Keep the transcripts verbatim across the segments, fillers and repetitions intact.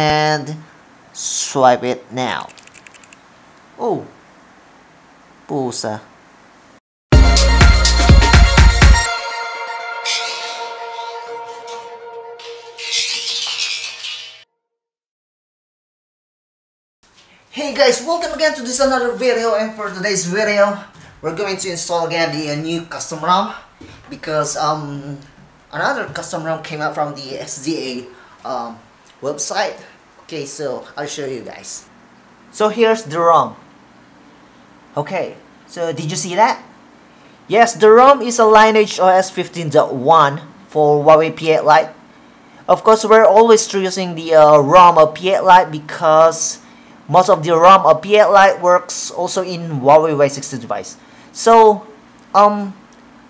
and swipe it now. Oh, pusa. Hey guys, welcome again to this another video, and for today's video we're going to install again the uh, new custom ROM because um another custom ROM came out from the X D A um, website. Okay, so I'll show you guys. So here's the ROM. Okay, so did you see that? Yes, the ROM is a LineageOS fifteen point one for Huawei P eight Lite. Of course, we're always using the uh, ROM of P eight Lite because most of the ROM of P eight Lite works also in Huawei Y sixty device. So, um,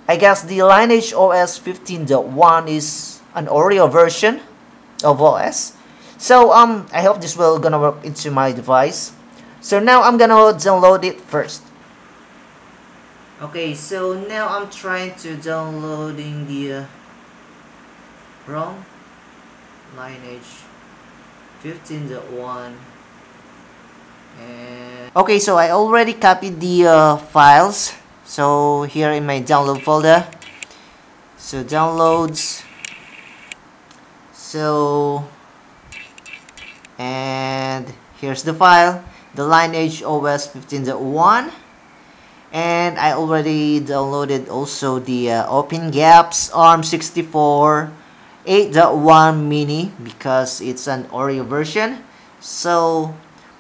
I guess the LineageOS fifteen point one is an Oreo version of O S. So, um, I hope this will gonna work into my device. So now I'm gonna download it first. Okay, so now I'm trying to downloading the uh, ROM Lineage fifteen point one. And okay, so I already copied the uh, files, so here in my download folder. So downloads, so, and here's the file, the LineageOS fifteen point one, and I already downloaded also the uh, OpenGaps ARM sixty-four eight point one mini because it's an Oreo version. So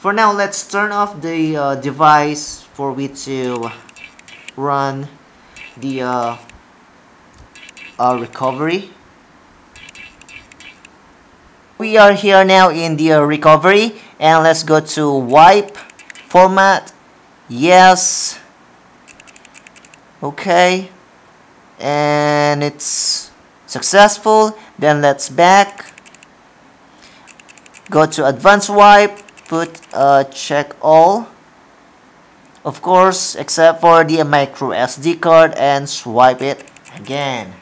for now, let's turn off the uh, device for we to run the uh, uh, recovery. We are here now in the uh, recovery, and let's go to wipe, format, yes, okay, and it's successful. Then let's back, go to advanced wipe, put uh, check all, of course, except for the micro S D card, and swipe it again.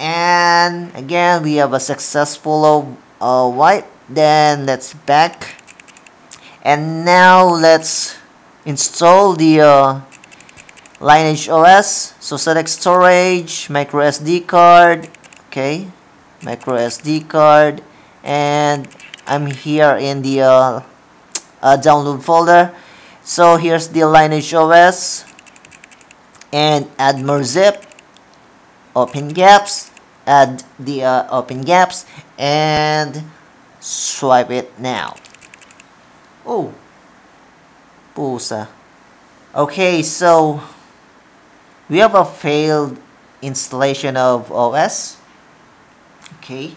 And again, we have a successful uh, wipe. Then let's back, and now let's install the uh, LineageOS. So select storage, micro S D card, okay, micro S D card, and I'm here in the uh, uh, download folder. So here's the LineageOS, and add more zip, open gaps, add the uh, open gaps, and swipe it now. Oh, pusa. Okay, so we have a failed installation of O S. Okay,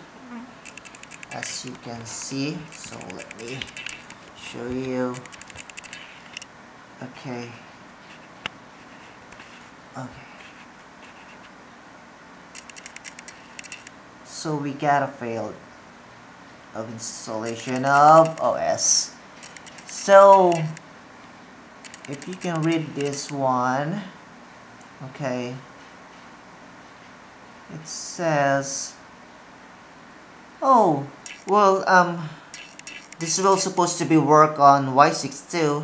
as you can see, so let me show you. Okay, okay, so we got a failed of installation of O S. So if you can read this one, okay, it says, oh, well, um, this was supposed to be work on Y sixty-two,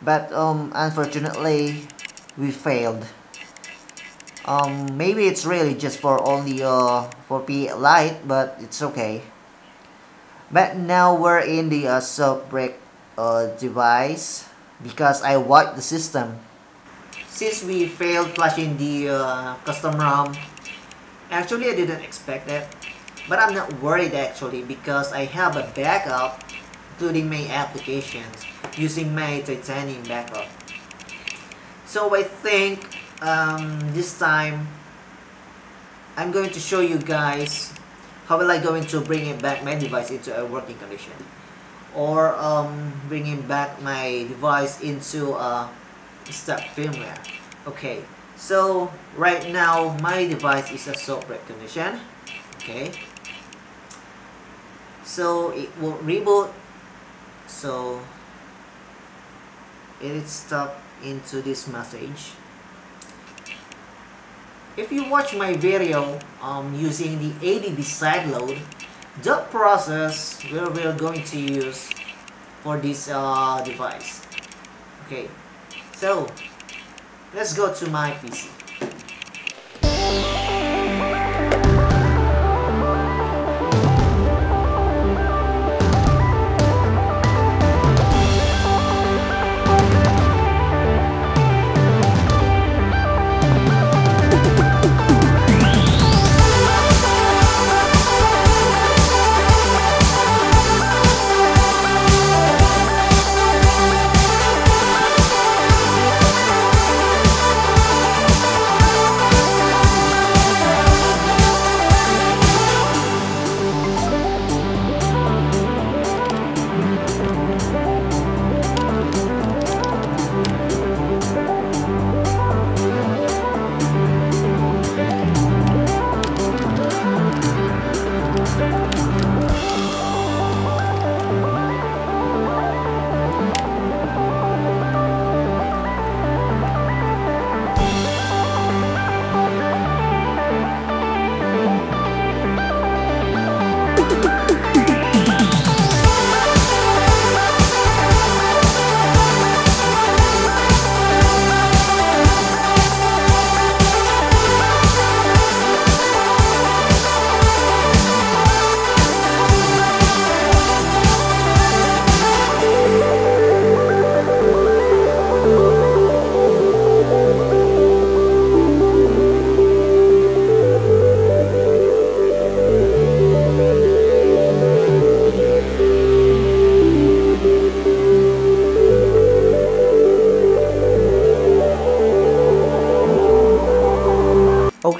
but um, unfortunately, we failed. Um, maybe it's really just for only uh for P eight Lite, but it's okay. But now we're in the uh, sub-break uh, device because I wiped the system. Since we failed flashing the uh, custom ROM, actually I didn't expect that. But I'm not worried actually because I have a backup, including my applications, using my Titanium backup. So I think um, this time I'm going to show you guys how will I going to bring it back my device into a working condition, or um, bringing back my device into a step firmware. Okay, so right now my device is a soft-break condition. Okay. So it will reboot, so it is stuck into this message. If you watch my video um, using the A D B sideload, the process where we are going to use for this uh, device. Okay, so let's go to my P C.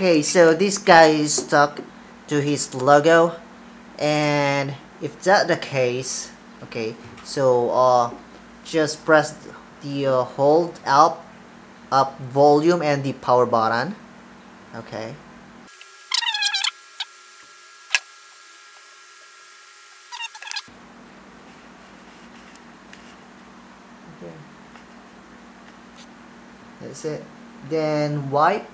Okay, so this guy is stuck to his logo, and if that's the case, okay, so uh, just press the uh, hold up, up volume and the power button. Okay. Okay. That's it. Then wipe.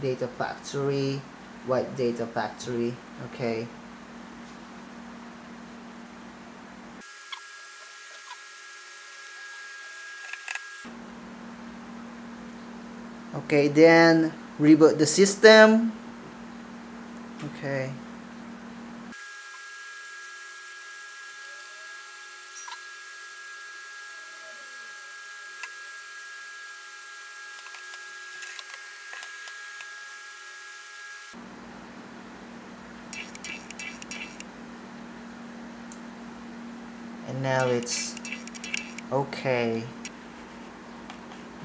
Data factory, wipe data factory, okay. Okay, then reboot the system, okay. And now it's okay.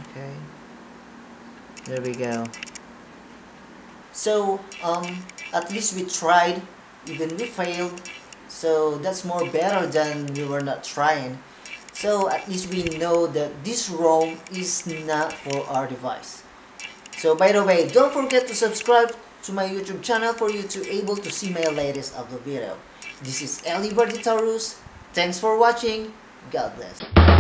Okay. There we go. So um, at least we tried, even we failed. So that's more better than we were not trying. So at least we know that this ROM is not for our device. So by the way, don't forget to subscribe to my YouTube channel for you to able to see my latest upload video. This is Llib Taurus. Thanks for watching. God bless.